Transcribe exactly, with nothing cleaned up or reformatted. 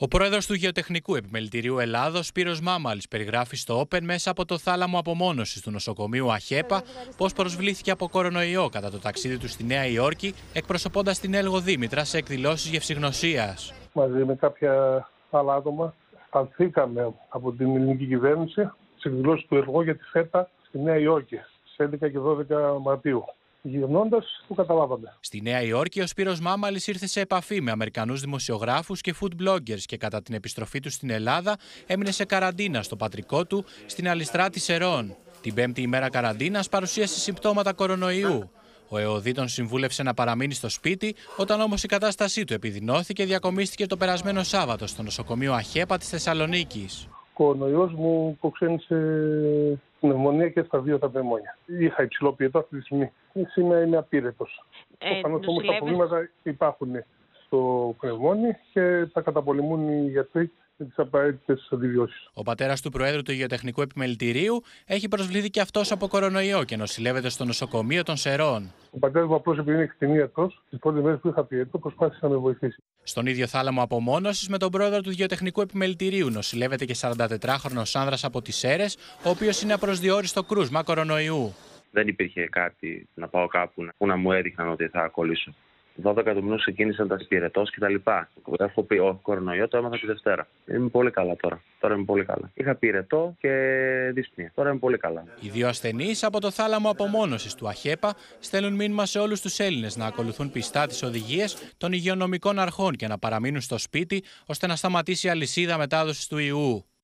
Ο πρόεδρος του Γεωτεχνικού Επιμελητηρίου Ελλάδος, Σπύρος Μάμαλης, περιγράφει στο Open μέσα από το θάλαμο απομόνωσης του νοσοκομείου Αχέπα πώς προσβλήθηκε από κορονοϊό κατά το ταξίδι του στη Νέα Υόρκη, εκπροσωπώντας την Έλγο Δήμητρα σε εκδηλώσεις γευσηγνωσίας. Μαζί με κάποια άλλα άτομα, σταλθήκαμε από την ελληνική κυβέρνηση σε εκδηλώσεις του Εργό για τη ΦΕΤΑ στη Νέα Υόρκη, στις έντεκα και δώδεκα Μαρτίου. Γυρνώντας, το καταλάβαμε. Στη Νέα Υόρκη, ο Σπύρος Μάμαλης ήρθε σε επαφή με Αμερικανούς δημοσιογράφους και food bloggers και κατά την επιστροφή του στην Ελλάδα έμεινε σε καραντίνα στο πατρικό του, στην Αλιστράτη Σερών. Την πέμπτη ημέρα καραντίνας παρουσίασε συμπτώματα κορονοϊού. Ο ΕΟΔΗ τον συμβούλευσε να παραμείνει στο σπίτι, όταν όμως η κατάστασή του επιδεινώθηκε, διακομίστηκε το περασμένο Σάββατο στο νοσοκομείο Αχέπα της Θεσσαλονίκης. Ο κορονοϊός μου προξένησε πνευμονία και στα δύο τα πνευμόνια. Είχα υψηλό πιετό αυτή τη στιγμή. Σήμερα είμαι απήρετος. Ε, Προφανώς όμως τα προβλήματα υπάρχουν στο πνευμόνι και τα καταπολεμούν οι γιατροί με τις απαραίτητες αντιβιώσεις. Ο πατέρας του Προέδρου του Γεωτεχνικού Επιμελητηρίου έχει προσβληθεί και αυτός από κορονοϊό και νοσηλεύεται στο νοσοκομείο των Σερών. Ο πατέρας μου απλώς επειδή είναι εκτινίατρος, τις πρώτες μέρες που είχα πιέτο, προσπάθησε να με βοηθήσει. Στον ίδιο θάλαμο απομόνωσης με τον πρόεδρο του Γεωτεχνικού Επιμελητηρίου νοσηλεύεται και σαραντατετράχρονος άνδρας από τις Σέρες, ο οποίος είναι απροσδιόριστο κρούσμα κορονοϊού. Δεν υπήρχε κάτι να πάω κάπου που να μου έδειχναν ότι θα κολλήσω. δώδεκα του μηνού ξεκίνησαν τα σπιρετός κτλ. Έχω πει: ο κορονοϊό το έμαθα τη Δευτέρα. Είμαι πολύ καλά τώρα. Τώρα είμαι πολύ καλά. Είχα πυρετό και δύσπνοια. Τώρα είμαι πολύ καλά. Οι δύο ασθενείς από το θάλαμο απομόνωσης του Αχέπα στέλνουν μήνυμα σε όλους τους Έλληνες να ακολουθούν πιστά τις οδηγίες των υγειονομικών αρχών και να παραμείνουν στο σπίτι ώστε να σταματήσει η αλυσίδα μετάδοσης του ιού.